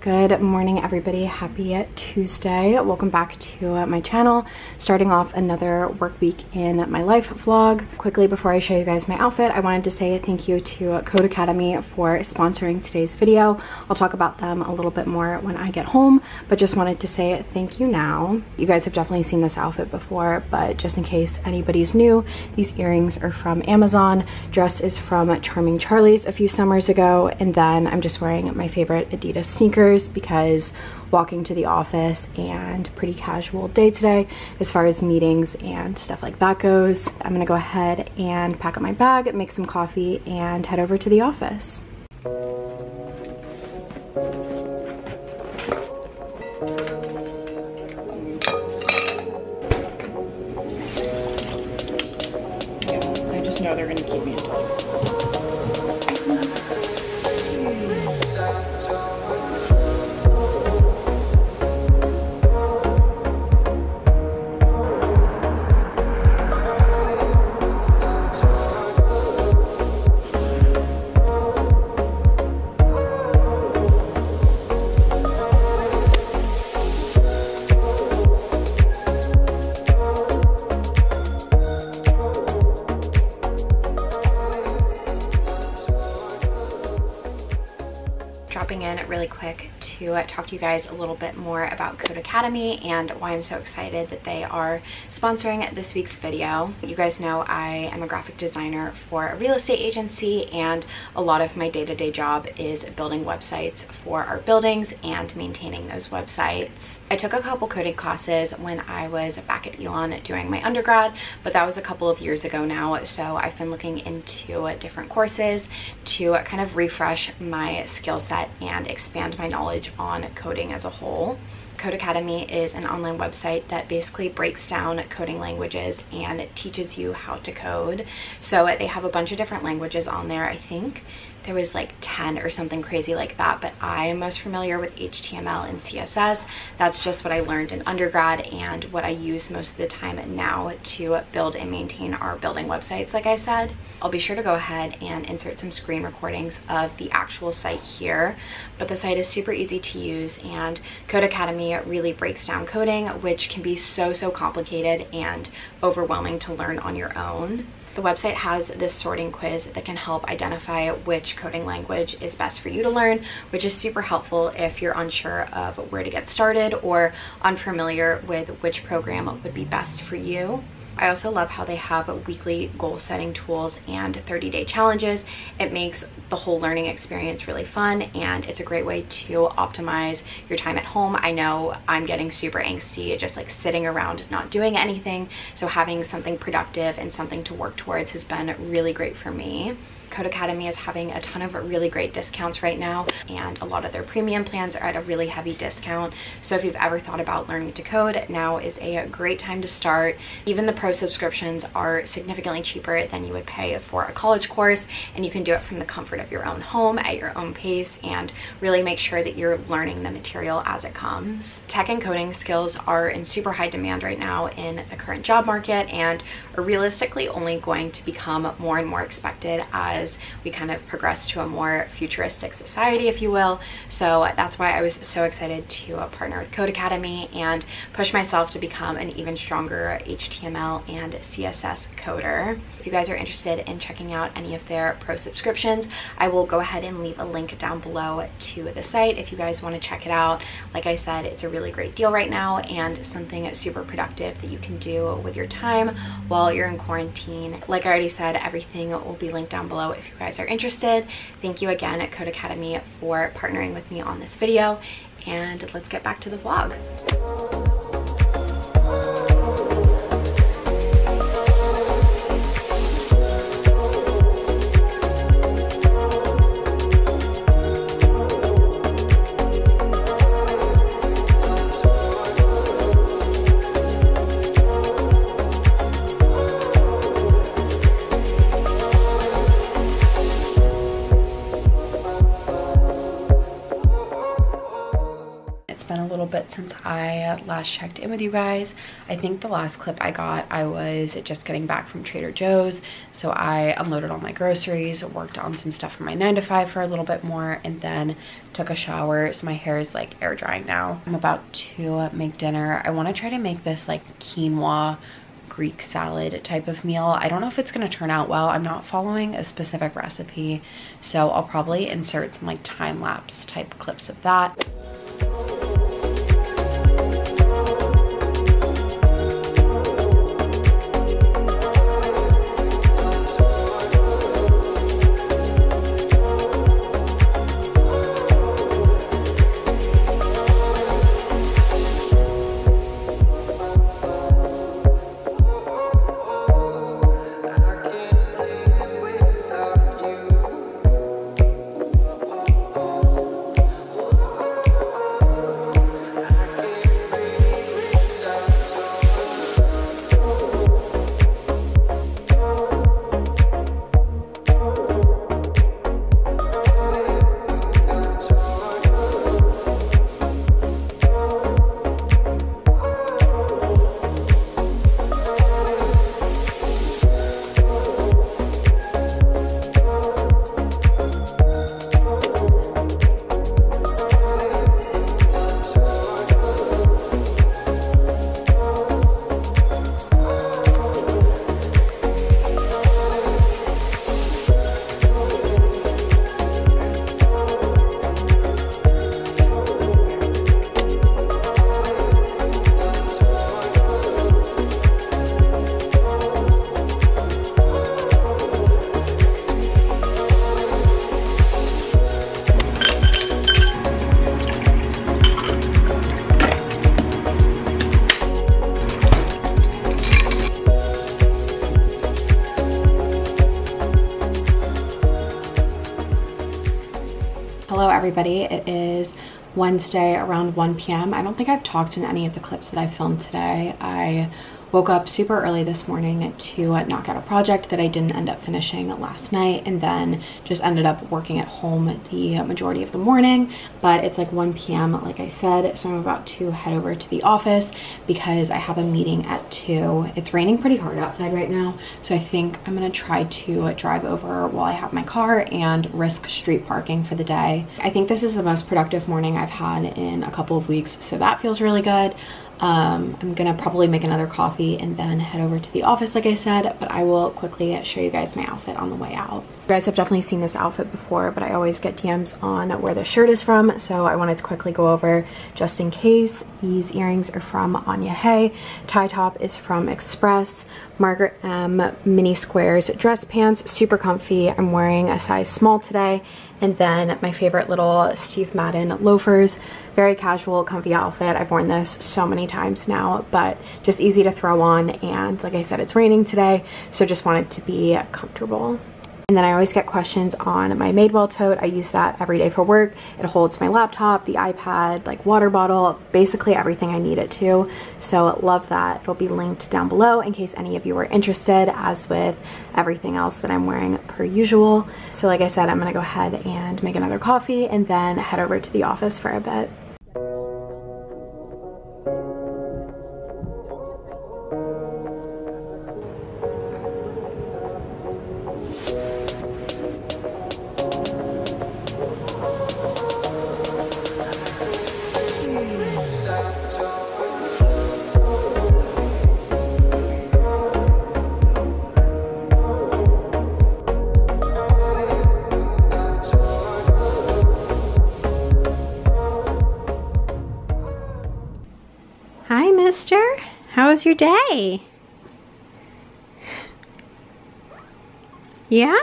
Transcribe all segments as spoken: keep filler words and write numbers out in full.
Good morning, everybody. Happy Tuesday. Welcome back to my channel. Starting off another work week in my life vlog. Quickly, before I show you guys my outfit, I wanted to say thank you to Codecademy for sponsoring today's video. I'll talk about them a little bit more when I get home, but just wanted to say thank you now. You guys have definitely seen this outfit before, but just in case anybody's new, these earrings are from Amazon. Dress is from Charming Charlie's a few summers ago, and then I'm just wearing my favorite Adidas sneakers, because walking to the office and pretty casual day today as far as meetings and stuff like that goes. I'm gonna go ahead and pack up my bag, make some coffee, and head over to the office. I just know they're gonna keep me until really quick to uh, talk to you guys a little bit more about Codecademy and why I'm so excited that they are sponsoring this week's video. You guys know I am a graphic designer for a real estate agency, and a lot of my day-to-day job is building websites for our buildings and maintaining those websites. I took a couple coding classes when I was back at Elon doing my undergrad, but that was a couple of years ago now, so I've been looking into different courses to kind of refresh my skill set and expand my knowledge on coding as a whole. Codecademy is an online website that basically breaks down coding languages and it teaches you how to code. So they have a bunch of different languages on there. I think there was like ten or something crazy like that, but I am most familiar with H T M L and C S S. That's just what I learned in undergrad and what I use most of the time now to build and maintain our building websites, like I said. I'll be sure to go ahead and insert some screen recordings of the actual site here, but the site is super easy to use, and Codecademy really breaks down coding, which can be so, so complicated and overwhelming to learn on your own. The website has this sorting quiz that can help identify which coding language is best for you to learn, which is super helpful if you're unsure of where to get started or unfamiliar with which program would be best for you. I also love how they have weekly goal setting tools and thirty day challenges. It makes the whole learning experience really fun, and it's a great way to optimize your time at home. I know I'm getting super angsty just like sitting around not doing anything, so having something productive and something to work towards has been really great for me. Codecademy is having a ton of really great discounts right now, and a lot of their premium plans are at a really heavy discount. So if you've ever thought about learning to code, now is a great time to start. Even the pro subscriptions are significantly cheaper than you would pay for a college course, and you can do it from the comfort of your own home at your own pace and really make sure that you're learning the material as it comes. Tech and coding skills are in super high demand right now in the current job market and are realistically only going to become more and more expected as As we kind of progress to a more futuristic society, if you will. So that's why I was so excited to partner with Codecademy and push myself to become an even stronger H T M L and C S S coder. If you guys are interested in checking out any of their pro subscriptions, I will go ahead and leave a link down below to the site if you guys want to check it out. Like I said, it's a really great deal right now and something super productive that you can do with your time while you're in quarantine. Like I already said, everything will be linked down below if you guys are interested. Thank you again at Codecademy for partnering with me on this video, and let's get back to the vlog. little bit since I last checked in with you guys. I think the last clip I got, I was just getting back from Trader Joe's, so I unloaded all my groceries, worked on some stuff for my nine to five for a little bit more, and then took a shower. So my hair is like air drying now. I'm about to make dinner. I want to try to make this like quinoa Greek salad type of meal. I don't know if it's going to turn out well. I'm not following a specific recipe, so I'll probably insert some like time-lapse type clips of that. Everybody, it is Wednesday around one p m I don't think I've talked in any of the clips that I filmed today. I woke up super early this morning to knock out a project that I didn't end up finishing last night, and then just ended up working at home the majority of the morning. But it's like one p m like I said, so I'm about to head over to the office because I have a meeting at two. It's raining pretty hard outside right now, so I think I'm gonna try to drive over while I have my car and risk street parking for the day. I think this is the most productive morning I've had in a couple of weeks, so that feels really good. Um, I'm gonna probably make another coffee and then head over to the office like I said, but I will quickly show you guys my outfit on the way out. You guys have definitely seen this outfit before, but I always get D Ms on where the shirt is from, so I wanted to quickly go over just in case. These earrings are from Ania Haie. Tie top is from Express. Margaret M mini squares dress pants, super comfy. I'm wearing a size small today. And then my favorite little Steve Madden loafers. Very casual, comfy outfit. I've worn this so many times now, but just easy to throw on. And like I said, it's raining today, so just wanted to be comfortable. And then I always get questions on my Madewell tote. I use that every day for work. It holds my laptop, the iPad, like water bottle, basically everything I need it to. So love that. It'll be linked down below in case any of you are interested, as with everything else that I'm wearing per usual. So like I said, I'm gonna go ahead and make another coffee and then head over to the office for a bit. Mister, how was your day? Yeah?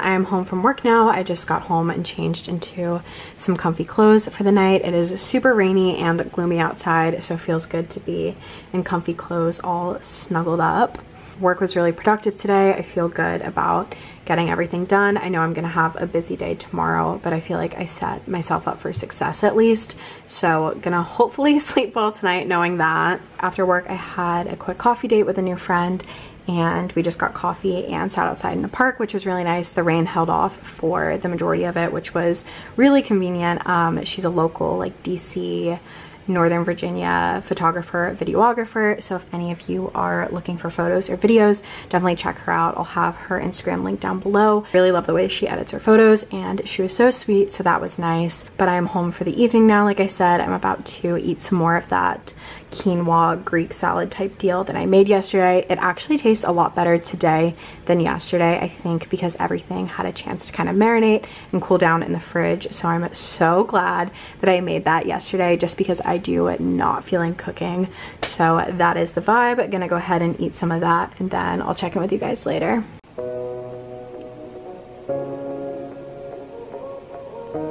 I'm home from work now. I just got home and changed into some comfy clothes for the night. It is super rainy and gloomy outside, so it feels good to be in comfy clothes all snuggled up. Work was really productive today. I feel good about getting everything done. I know I'm gonna have a busy day tomorrow, but I feel like I set myself up for success at least. So gonna hopefully sleep well tonight knowing that. After work, I had a quick coffee date with a new friend and we just got coffee and sat outside in the park, which was really nice. The rain held off for the majority of it, which was really convenient. Um, she's a local, like D C, Northern Virginia photographer, videographer, so if any of you are looking for photos or videos, definitely check her out. I'll have her Instagram link down below. Really love the way she edits her photos, and she was so sweet, so that was nice. But I'm home for the evening now. Like I said, I'm about to eat some more of that quinoa Greek salad type deal that I made yesterday. It actually tastes a lot better today than yesterday, I think, because everything had a chance to kind of marinate and cool down in the fridge. So I'm so glad that I made that yesterday, just because I do not feel like cooking. So that is the vibe. I'm gonna go ahead and eat some of that, and then I'll check in with you guys later.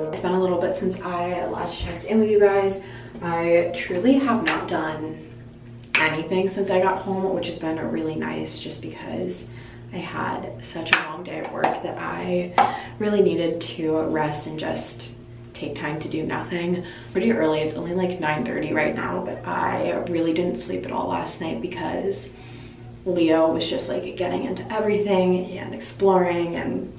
It's been a little bit since I last checked in with you guys. I truly have not done anything since I got home, which has been really nice, just because I had such a long day at work that I really needed to rest and just take time to do nothing. Pretty early, it's only like nine thirty right now, but I really didn't sleep at all last night because Leo was just like getting into everything and exploring and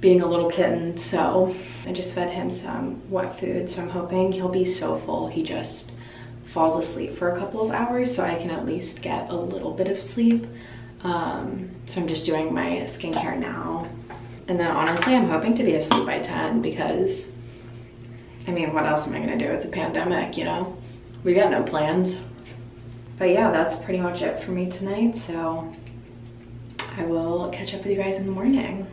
being a little kitten. So I just fed him some wet food, so I'm hoping he'll be so full he just falls asleep for a couple of hours, so I can at least get a little bit of sleep. Um, so I'm just doing my skincare now, and then honestly I'm hoping to be asleep by ten, because I mean, what else am I gonna do? It's a pandemic, you know? We got no plans. But yeah, that's pretty much it for me tonight, so I will catch up with you guys in the morning.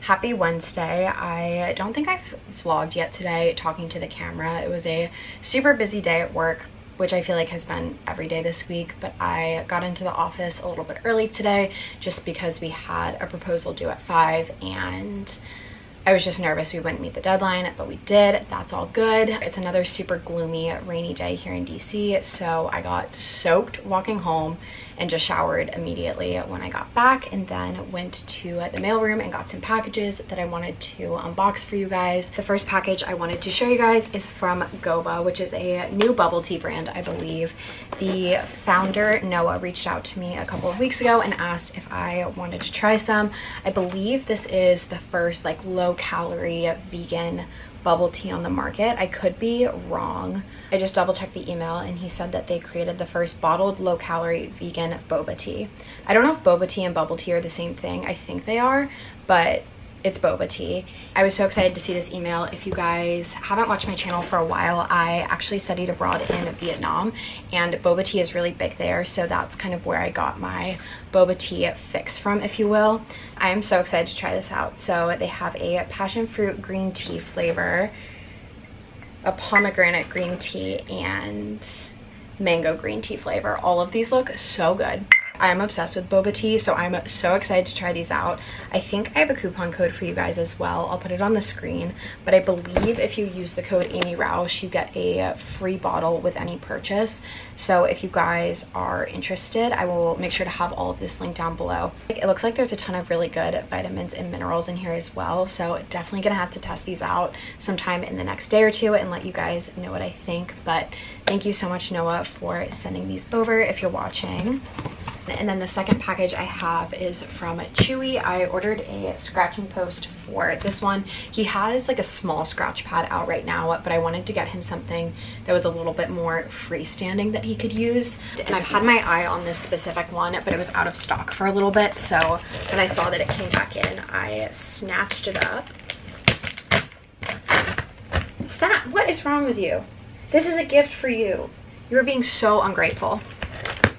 Happy Wednesday. I don't think I've vlogged yet today talking to the camera. It was a super busy day at work, which I feel like has been every day this week, but I got into the office a little bit early today just because we had a proposal due at five, and I was just nervous we wouldn't meet the deadline, but we did. That's all good. It's another super gloomy, rainy day here in D C, so I got soaked walking home and just showered immediately when I got back, and then went to the mailroom and got some packages that I wanted to unbox for you guys. The first package I wanted to show you guys is from Goba, which is a new bubble tea brand, I believe. The founder, Noah, reached out to me a couple of weeks ago and asked if I wanted to try some. I believe this is the first like low calorie vegan bubble tea on the market. I could be wrong. I just double checked the email, and he said that they created the first bottled low calorie vegan boba tea. I don't know if boba tea and bubble tea are the same thing. I think they are, but it's boba tea. I was so excited to see this email. If you guys haven't watched my channel for a while, I actually studied abroad in Vietnam, and boba tea is really big there, so that's kind of where I got my boba tea fix from, if you will. I am so excited to try this out. So they have a passion fruit green tea flavor, a pomegranate green tea, and mango green tea flavor. All of these look so good. I'm obsessed with boba tea, so I'm so excited to try these out. I think I have a coupon code for you guys as well. I'll put it on the screen, but I believe if you use the code Amy Rauch, you get a free bottle with any purchase. So if you guys are interested, I will make sure to have all of this linked down below. It looks like there's a ton of really good vitamins and minerals in here as well, so definitely gonna have to test these out sometime in the next day or two and let you guys know what I think. But thank you so much, Noah, for sending these over if you're watching. And then the second package I have is from Chewy. I ordered a scratching post for this one. He has like a small scratch pad out right now, but I wanted to get him something that was a little bit more freestanding that he could use. And I've had my eye on this specific one, but it was out of stock for a little bit. So when I saw that it came back in, I snatched it up. Stop, what is wrong with you? This is a gift for you. You're being so ungrateful.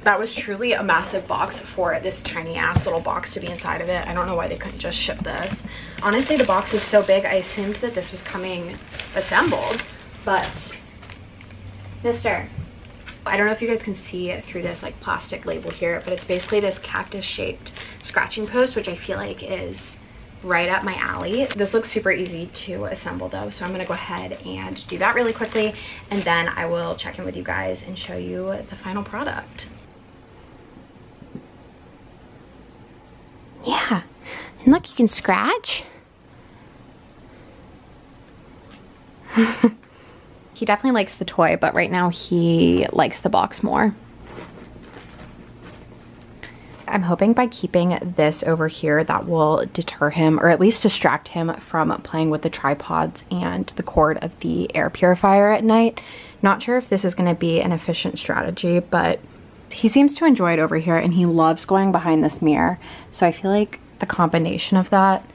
that was truly a massive box for this tiny ass little box to be inside of it. I don't know why they couldn't just ship this. Honestly, the box was so big, I assumed that this was coming assembled, but mister, I don't know if you guys can see through this like plastic label here, but it's basically this cactus shaped scratching post, which I feel like is right up my alley. This looks super easy to assemble though, so I'm gonna go ahead and do that really quickly, and then I will check in with you guys and show you the final product. Yeah, and look, you can scratch. He definitely likes the toy, but right now he likes the box more. I'm hoping by keeping this over here that will deter him, or at least distract him from playing with the tripods and the cord of the air purifier at night. Not sure if this is going to be an efficient strategy, but he seems to enjoy it over here and he loves going behind this mirror. So I feel like the combination of that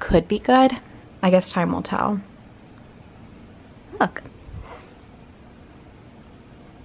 could be good. I guess time will tell. Look.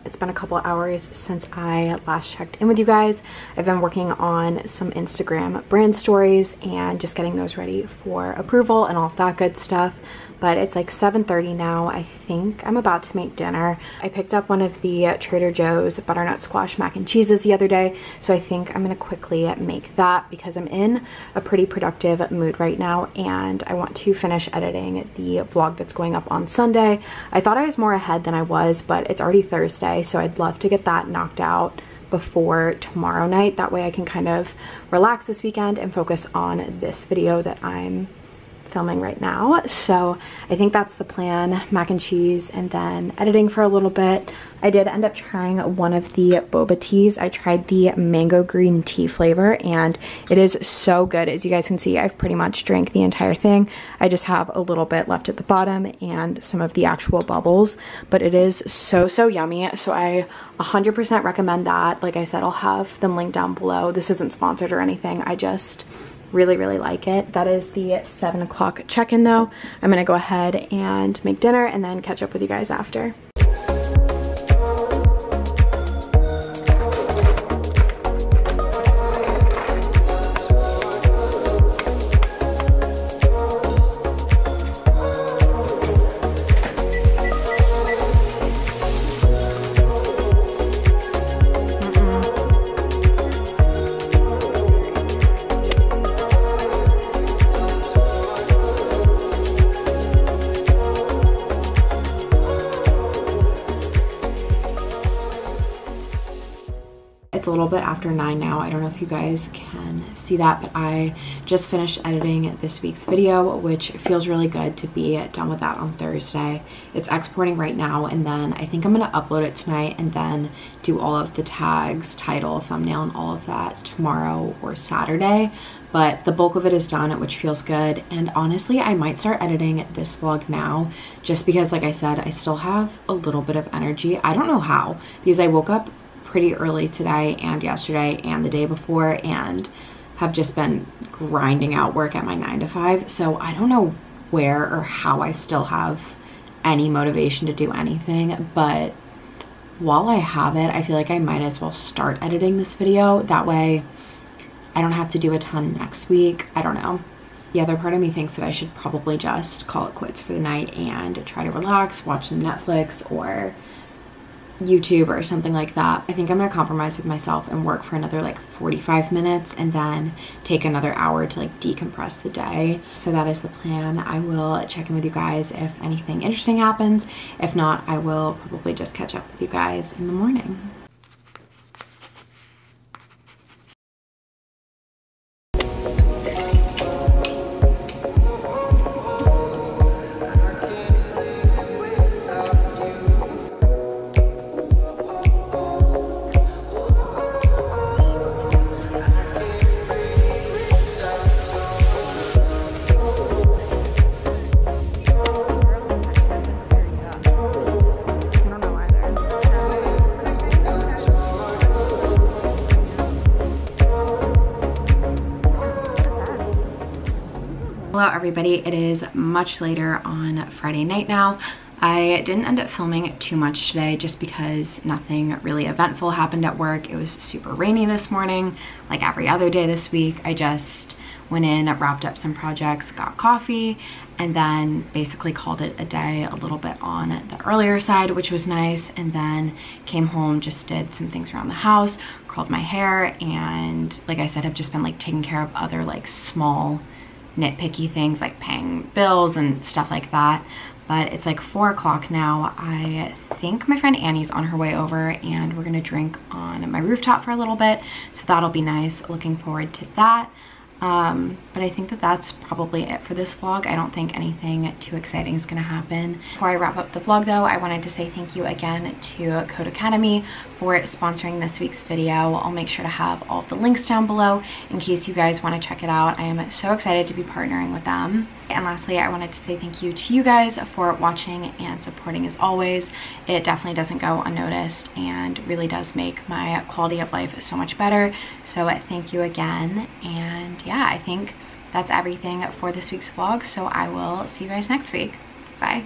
It's been a couple hours since I last checked in with you guys. I've been working on some Instagram brand stories and just getting those ready for approval and all of that good stuff. But it's like seven thirty now. I think I'm about to make dinner. I picked up one of the Trader Joe's butternut squash mac and cheeses the other day, so I think I'm gonna quickly make that because I'm in a pretty productive mood right now and I want to finish editing the vlog that's going up on Sunday. I thought I was more ahead than I was, but it's already Thursday, so I'd love to get that knocked out before tomorrow night. That way I can kind of relax this weekend and focus on this video that I'm filming right now. So I think that's the plan, mac and cheese and then editing for a little bit. I did end up trying one of the boba teas. I tried the mango green tea flavor and it is so good. As you guys can see, I've pretty much drank the entire thing. I just have a little bit left at the bottom and some of the actual bubbles, but it is so, so yummy. So I one hundred percent recommend that. Like I said, I'll have them linked down below. This isn't sponsored or anything. I just really, really like it. That is the seven o'clock check-in though. I'm gonna go ahead and make dinner and then catch up with you guys after. A little bit after nine now. I don't know if you guys can see that, but I just finished editing this week's video, which feels really good to be done with that on Thursday. It's exporting right now, and then I think I'm gonna upload it tonight and then do all of the tags, title, thumbnail, and all of that tomorrow or Saturday. But the bulk of it is done, which feels good. And honestly, I might start editing this vlog now just because, like I said, I still have a little bit of energy. I don't know how, because I woke up pretty early today and yesterday and the day before and have just been grinding out work at my nine to five. So I don't know where or how I still have any motivation to do anything, but while I have it, I feel like I might as well start editing this video. That way I don't have to do a ton next week. I don't know. The other part of me thinks that I should probably just call it quits for the night and try to relax, watch some Netflix or YouTube or something like that. I think I'm gonna compromise with myself and work for another like forty-five minutes and then take another hour to like decompress the day. So that is the plan. I will check in with you guys if anything interesting happens. If not, I will probably just catch up with you guys in the morning. Hello everybody, it is much later on Friday night now. I didn't end up filming too much today just because nothing really eventful happened at work. It was super rainy this morning, like every other day this week. I just went in, wrapped up some projects, got coffee, and then basically called it a day, a little bit on the earlier side, which was nice, and then came home, just did some things around the house, curled my hair, and like I said, I've just been like taking care of other like small nitpicky things like paying bills and stuff like that. But it's like four o'clock now. I think my friend Annie's on her way over and we're gonna drink on my rooftop for a little bit, so that'll be nice. Looking forward to that. Um, but I think that that's probably it for this vlog. I don't think anything too exciting is going to happen. Before I wrap up the vlog though, I wanted to say thank you again to Codecademy for sponsoring this week's video. I'll make sure to have all of the links down below in case you guys want to check it out. I am so excited to be partnering with them. And lastly, I wanted to say thank you to you guys for watching and supporting as always. It definitely doesn't go unnoticed and really does make my quality of life so much better. So thank you again. And yeah, I think that's everything for this week's vlog. So I will see you guys next week. Bye.